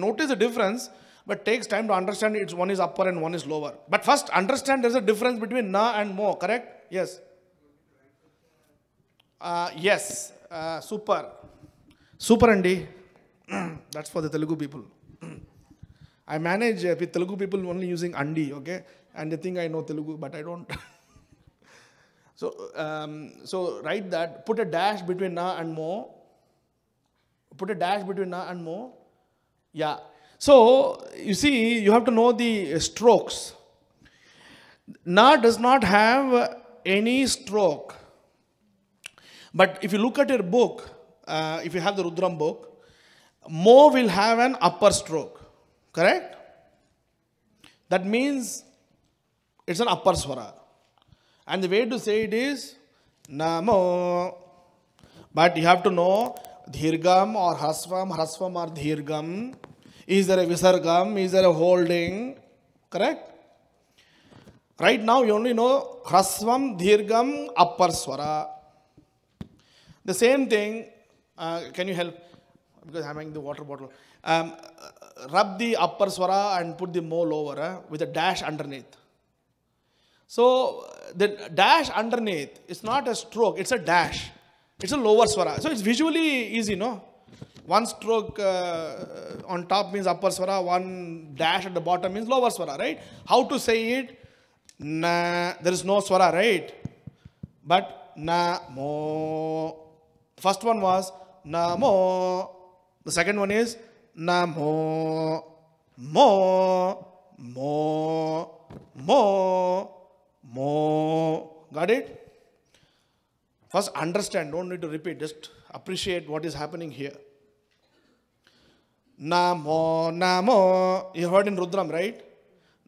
notice the difference, but takes time to understand it's one is upper and one is lower. But first understand there's a difference between na and mo, correct? Yes. Yes. Super. Super and D. That's for the Telugu people. I manage with Telugu people only using andi, okay? And they think I know Telugu, but I don't. So write that. Put a dash between na and mo. Put a dash between na and mo. Yeah. So, you see, you have to know the strokes. Na does not have any stroke. But if you look at your book, if you have the Rudram book, mo will have an upper stroke. Correct? That means it's an upper swara. And the way to say it is namo. But you have to know dhirgam or hrasvam, hrasvam or dhirgam. Is there a visargam? Is there a holding? Correct? Right now you only know hrasvam, dhirgam, upper swara. The same thing, can you help? Because I'm having the water bottle. Rub the upper swara and put the mo lower with a dash underneath. So the dash underneath is not a stroke, it's a dash. It's a lower swara. So it's visually easy, no? One stroke on top means upper swara, one dash at the bottom means lower swara, right? How to say it? Na, there is no swara, right? But na mo. First one was na mo. The second one is namo, mo, mo, mo, mo. Got it? First understand, don't need to repeat, just appreciate what is happening here. Namo, namo. You heard in Rudram, right?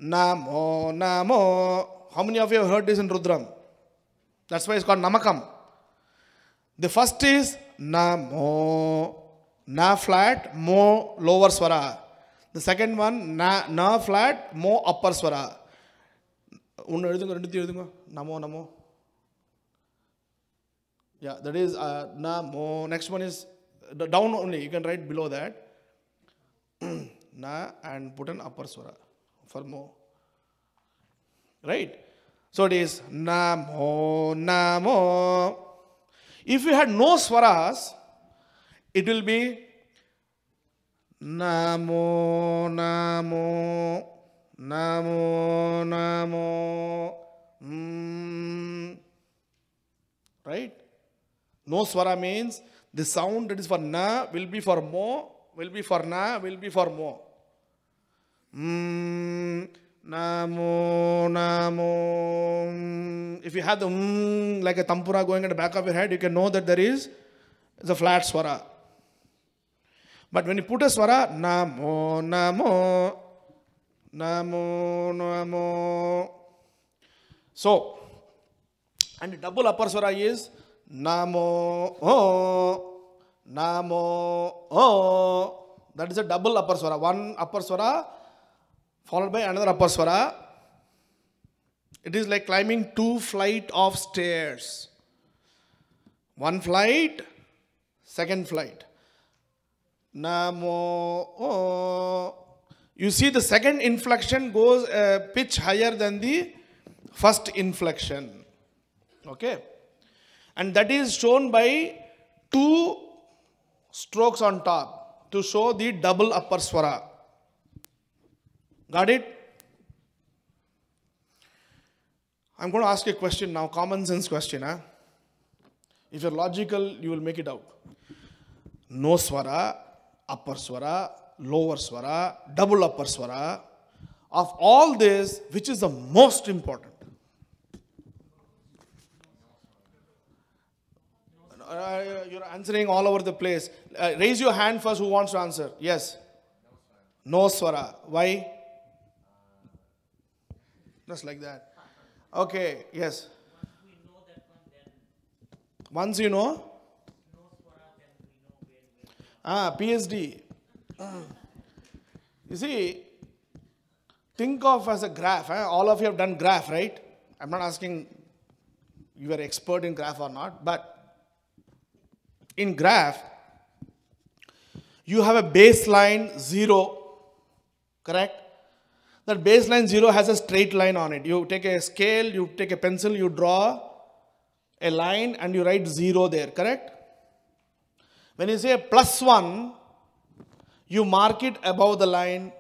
Namo, namo. How many of you have heard this in Rudram? That's why it's called Namakam. The first is namo. Na flat, mo lower swara. The second one, na flat, mo upper swara. Namo, namo. Yeah, that is namo. Next one is down only. You can write below that. Na and put an upper swara for mo. Right? So it is namo, namo. If you had no swaras, it will be namo, namo, namo, namo. Right? No swara means the sound that is for na will be for mo, will be for na, will be for mo. Namo, namo. If you have the like a tampura going at the back of your head, you can know that there is a flat swara. But when you put a swara, namo, namo, namo, namo. So, and the double upper swara is namo, oh, namo, oh. That is a double upper swara. One upper swara followed by another upper swara. It is like climbing 2 flights of stairs. 1 flight, 2nd flight. Namo, oh. You see the second inflection goes a pitch higher than the first inflection. Okay. And that is shown by 2 strokes on top to show the double upper swara. Got it? I'm going to ask you a question now, common sense question. Huh? If you're logical, you will make it out. No swara, upper swara, lower swara, double upper swara. Of all this, which is the most important? You're answering all over the place. Raise your hand first, who wants to answer? Yes. No swara. Why? Just like that. Okay, yes. Once we know that one, then. Once you know? No swara, then we know where. Ah, PhD. You see, think of as a graph. Eh? All of you have done graph, right? I'm not asking you are expert in graph or not, but in graph, you have a baseline 0, correct? That baseline 0 has a straight line on it. You take a scale, you take a pencil, you draw a line and you write 0 there, correct? When you say plus 1, you mark it above the line.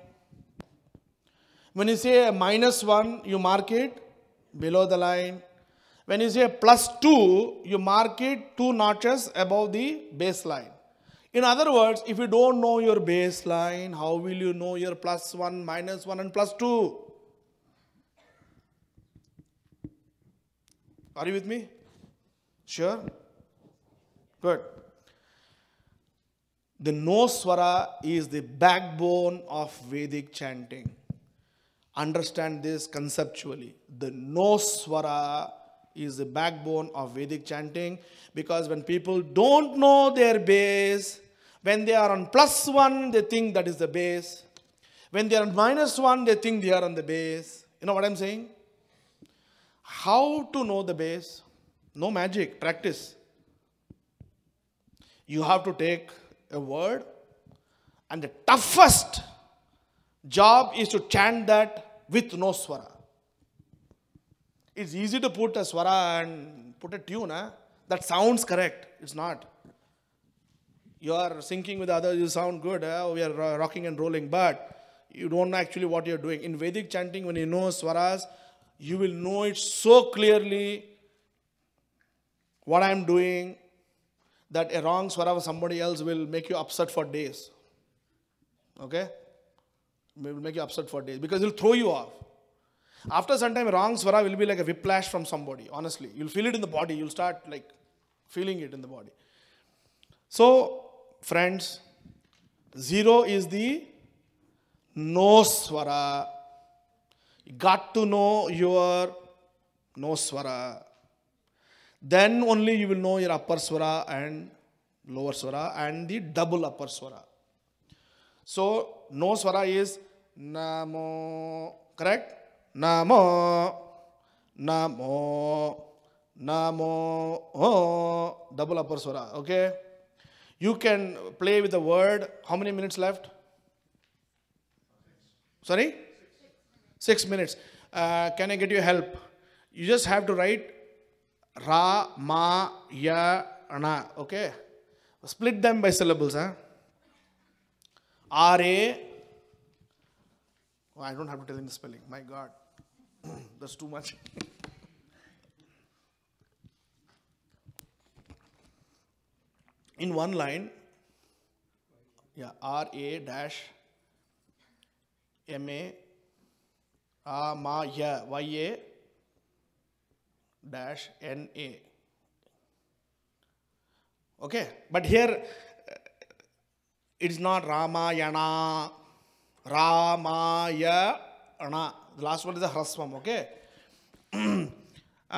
When you say a minus 1, you mark it below the line. When you say plus 2, you mark it 2 notches above the baseline. In other words, if you don't know your baseline, how will you know your plus 1, minus 1 and plus 2? Are you with me? Sure? Good. The no swara is the backbone of Vedic chanting. Understand this conceptually. The no swara is the backbone of Vedic chanting, because when people don't know their base, when they are on plus 1, they think that is the base. When they are on minus 1, they think they are on the base. You know what I'm saying? How to know the base? No magic, practice. You have to take a word and the toughest job is to chant that with no swara. It's easy to put a swara and put a tune, eh? That sounds correct. It's not. You are syncing with others, you sound good, eh? We are rocking and rolling, but you don't know actually what you are doing. In Vedic chanting, when you know swaras, you will know it so clearly what I am doing that a wrong swara for somebody else will make you upset for days. Okay? It will make you upset for days because it will throw you off. After some time, wrong swara will be like a whiplash from somebody, honestly. You'll feel it in the body. You'll start like feeling it in the body. So, friends, 0 is the no swara. You got to know your no swara. Then only you will know your upper swara and lower swara and the double upper swara. So, no swara is namo, correct? Namo, namo, Namo, oh, double upper swara, okay? You can play with the word. How many minutes left? 6 minutes. Can I get your help? You just have to write Ra, Ma, Ya, Ana, okay? Split them by syllables, huh? Ra, oh, I don't have to tell him the spelling, my God. That's too much. In one line, yeah, RA-MA-YA-NA. Okay, but here it's not Ramayana, Ramayana. The last one is the hrasvam, okay? Can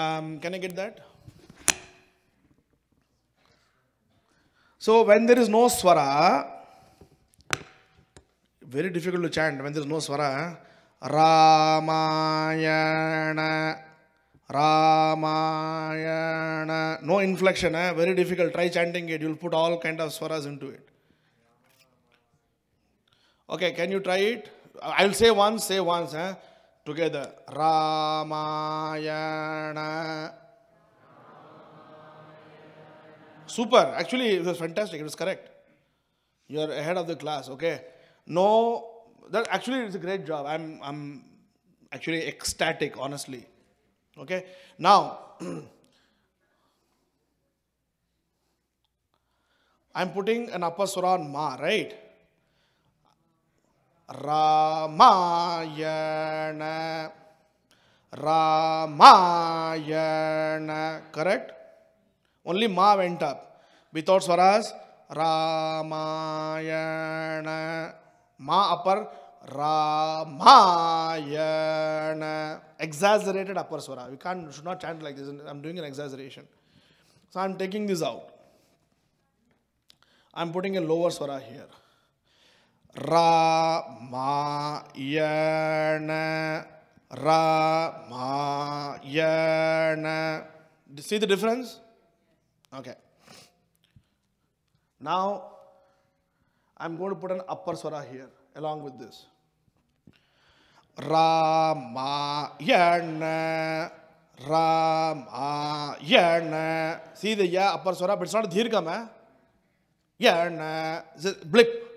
I get that? So when there is no swara, very difficult to chant when there is no swara. Ramayana, Ramayana. No inflection, eh? Very difficult. Try chanting it. You'll put all kind of swaras into it. Okay, can you try it? I'll say once, eh? Together. Ramayana. Super. Actually, it was fantastic. It was correct. You're ahead of the class, okay? No, that actually it's a great job. I'm actually ecstatic, honestly. Okay, now I'm putting an upper swara on Ma, right? Ramayana, Ramayana, correct? Only Ma went up. Without swaras, Ramayana. Ma upper, Ramayana. Exaggerated upper swara. You should not chant like this. I'm doing an exaggeration. So I'm taking this out. I'm putting a lower swara here. Ramayana, Ramayana. See the difference? Okay. Now, I'm going to put an upper swara here, along with this. Ramayana, Ramayana. See the ya upper swara, but it's not dirgham, eh? Yana, it's a blip.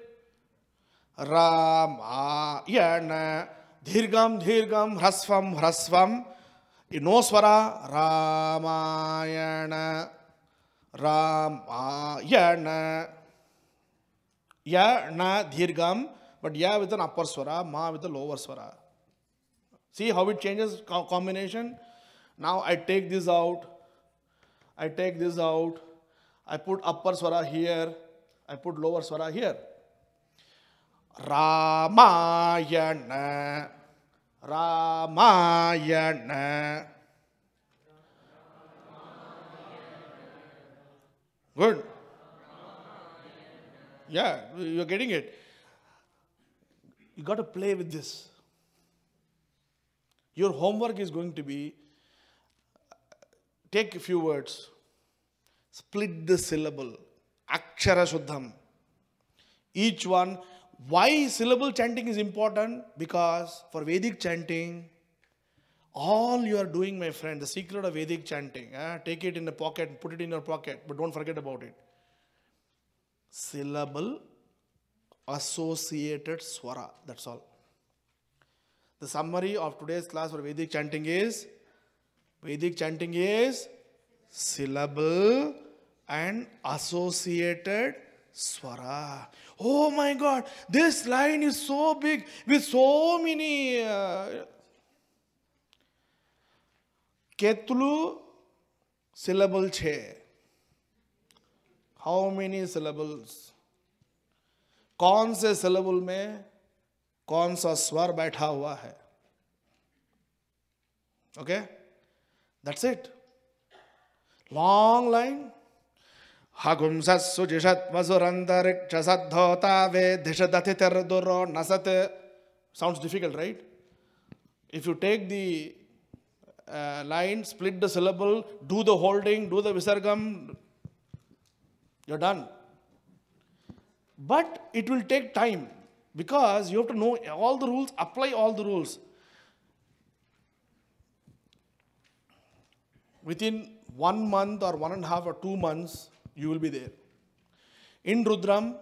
Ramayana, dirgham, dirgham, hrasvam, hrasvam. No swara, Ramayana, Ramayana. Ya, na, dhirgam, but ya with an upper swara, ma with a lower swara. See how it changes combination? Now I take this out, I take this out, I put upper swara here, I put lower swara here. Ramayana, Ramayana. Good. Yeah, you're getting it. You got to play with this. Your homework is going to be, take a few words, split the syllable, akshara shuddham. Each one, why syllable chanting is important? Because for Vedic chanting, all you are doing, my friend, the secret of Vedic chanting, take it in the pocket, put it in your pocket, but don't forget about it. Syllable associated swara, that's all. The summary of today's class for Vedic chanting is syllable and associated swara. Oh my God, this line is so big with so many. Ketlu syllable che. How many syllables? कौन से syllable में कौन सा स्वर बैठा हुआ है? Okay? That's it. Long line. Sounds difficult, right? If you take the line, split the syllable, do the holding, do the visargam, you're done. But it will take time because you have to know all the rules, apply all the rules. Within 1 month or 1.5 or 2 months, you will be there. In Rudram,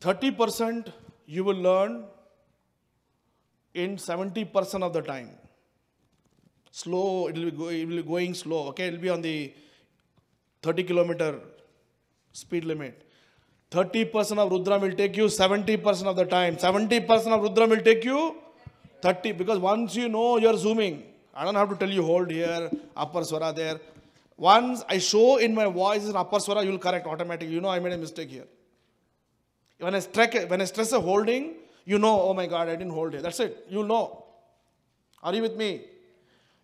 30% you will learn in 70% of the time. Slow, it will be going slow, okay? It will be on the 30-kilometer speed limit. 30% of Rudram will take you 70% of the time. 70% of Rudram will take you 30, because once you know, you are zooming. I don't have to tell you, hold here, upper swara there. Once I show in my voice an upper swara, you will correct automatically. You know I made a mistake here. When I stress a holding, you know, oh my God, I didn't hold here. That's it. You know. Are you with me?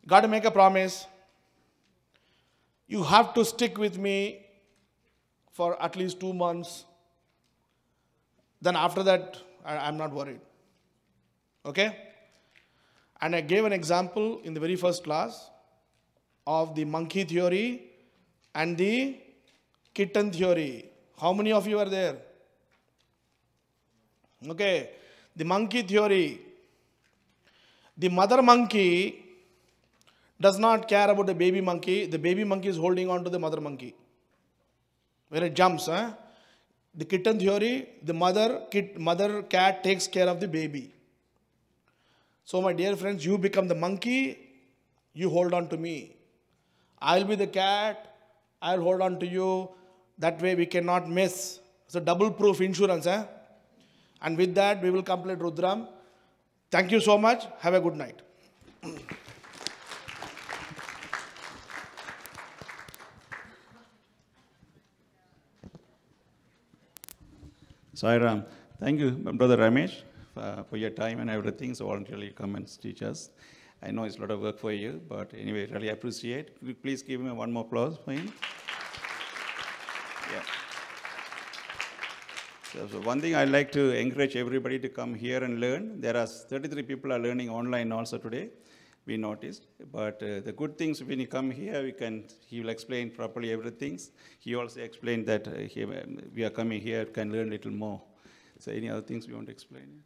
Got to make a promise. You have to stick with me for at least 2 months. Then after that, I'm not worried. Okay? And I gave an example in the very first class of the monkey theory and the kitten theory. How many of you are there? Okay. The monkey theory. The mother monkey does not care about the baby monkey. The baby monkey is holding on to the mother monkey when it jumps. Eh? The kitten theory, the mother cat takes care of the baby. So my dear friends, you become the monkey, you hold on to me. I'll be the cat, I'll hold on to you. That way we cannot miss. It's a double-proof insurance. Eh? And with that, we will complete Rudram. Thank you so much. Have a good night. Sai Ram. Thank you, Brother Ramesh. For your time and everything, so voluntarily you come and teach us. I know it's a lot of work for you, but anyway, really appreciate. Please give him one more applause for him. Yeah. So one thing I like to encourage everybody to come here and learn. There are 33 people are learning online also today, we noticed. But the good things, when you come here, he will explain properly everything. He also explained that we are coming here, can learn a little more. So any other things you want to explain?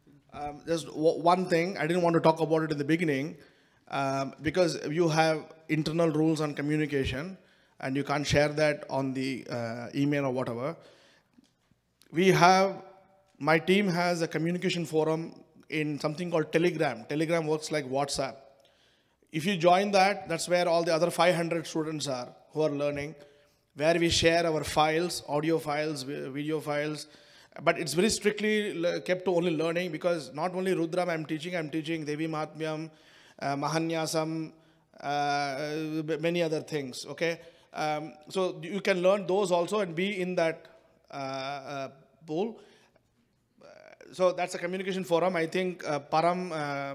Just one thing, I didn't want to talk about it in the beginning because you have internal rules on communication and you can't share that on the email or whatever. My team has a communication forum in something called Telegram. Telegram works like WhatsApp. If you join that, that's where all the other 500 students are who are learning, where we share our files, audio files, video files. But it's very strictly kept to only learning, because not only Rudram I'm teaching Devi Mahatmyam, Mahanyasam, many other things, okay? So you can learn those also and be in that pool. So that's a communication forum. I think Param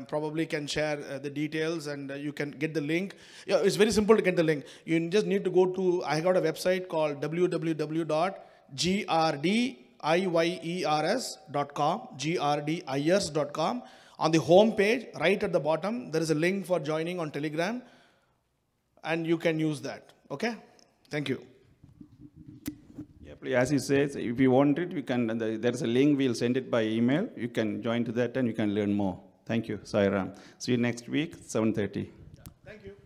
probably can share the details, and you can get the link. Yeah, it's very simple to get the link. You just need to go to, I got a website called www.grdiers.com, grdiers.com. On the home page, right at the bottom, there is a link for joining on Telegram, and you can use that. Okay? Thank you. Yeah, please, as he says, if you want it, you can. There is a link. We'll send it by email. You can join to that, and you can learn more. Thank you, Sai Ram. See you next week, 7:30. Yeah. Thank you.